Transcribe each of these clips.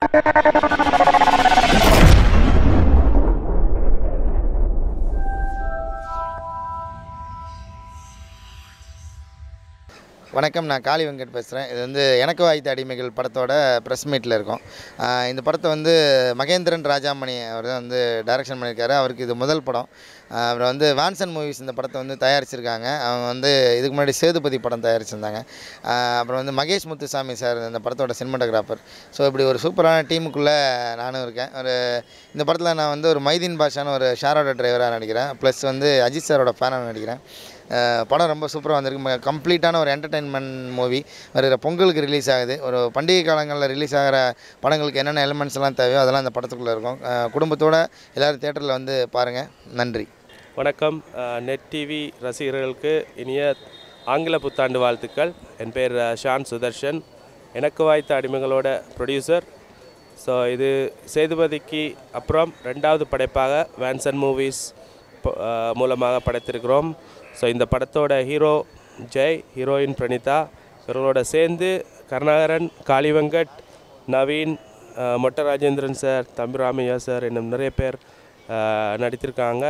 வணக்கம், நான் காளி வெங்கட் பேசுகிறேன். இது வந்து எனக்கு வாய்த்த அடிமைகள் படத்தோட ப்ரெஸ் மீட்டில் இருக்கும். இந்த படத்தை வந்து மகேந்திரன் ராஜாமணி அவர் தான் வந்து டைரக்ஷன் பண்ணியிருக்காரு. அவருக்கு இது முதல் படம். அவர் வந்து வான்சன் மூவிஸ் இந்த படத்தை வந்து தயாரிச்சிருக்காங்க. அவங்க வந்து இதுக்கு முன்னாடி சேதுபதி படம் தயாரிச்சிருந்தாங்க. அப்புறம் வந்து மகேஷ் முத்துசாமி சார் இந்த படத்தோட சினிமாட்டோகிராஃபர். ஸோ இப்படி ஒரு சூப்பரான டீமுக்குள்ளே நானும் இருக்கேன். ஒரு இந்த படத்தில் நான் வந்து ஒரு மைதீன் பாஷான்னு ஒரு ஷாரோட டிரைவராக நடிக்கிறேன். ப்ளஸ் வந்து அஜித் சாரோட ஃபேனாக நடிக்கிறேன். படம் ரொம்ப சூப்பராக வந்திருக்கு. கம்ப்ளீட்டான ஒரு என்டர்டெயின்மெண்ட் மூவி. வருகிற பொங்கலுக்கு ரிலீஸ் ஆகுது. ஒரு பண்டிகை காலங்களில் ரிலீஸ் ஆகிற படங்களுக்கு என்னென்ன எலிமெண்ட்ஸ் எல்லாம் தேவையோ அதெல்லாம் அந்த படத்துக்குள்ளே இருக்கும். குடும்பத்தோடு எல்லோரும் தேட்டரில் வந்து பாருங்கள். நன்றி. வணக்கம் நெட் டிவி ரசிகர்களுக்கு இனிய ஆங்கில புத்தாண்டு வாழ்த்துக்கள். என் பேர் ஷான் சுதர்ஷன். எனக்கு வாய்த்த அடிமைகளோட ப்ரொடியூசர். ஸோ இது சேதுபதிக்கு அப்புறம் ரெண்டாவது படைப்பாக வான்சன் மூவிஸ் மூலமாக படைத்திருக்கிறோம். ஸோ இந்த படத்தோட ஹீரோ ஜெய், ஹீரோயின் பிரணீதா, இவர்களோட சேர்ந்து கருணாகரன், காளி வெங்கட், நவீன், மொட்ட ராஜேந்திரன் சார், தம்பிராமையா சார் இன்னும் நிறைய பேர் நடித்திருக்காங்க.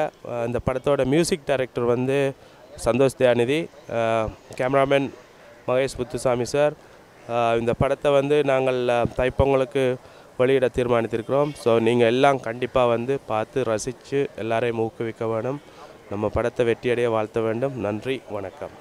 இந்த படத்தோட மியூசிக் டைரக்டர் வந்து சந்தோஷ் தயாநிதி, கேமராமேன் மகேஷ் முத்துசாமி சார். இந்த படத்தை வந்து நாங்கள் தைப்பொங்கலுக்கு வெளியிட தீர்மானித்திருக்கிறோம். ஸோ நீங்கள் எல்லாம் கண்டிப்பாக வந்து பார்த்து ரசித்து எல்லாரையும் ஊக்குவிக்க வேணும். நம்ம படத்தை வெற்றியடைய வாழ்த்த வேண்டும். நன்றி, வணக்கம்.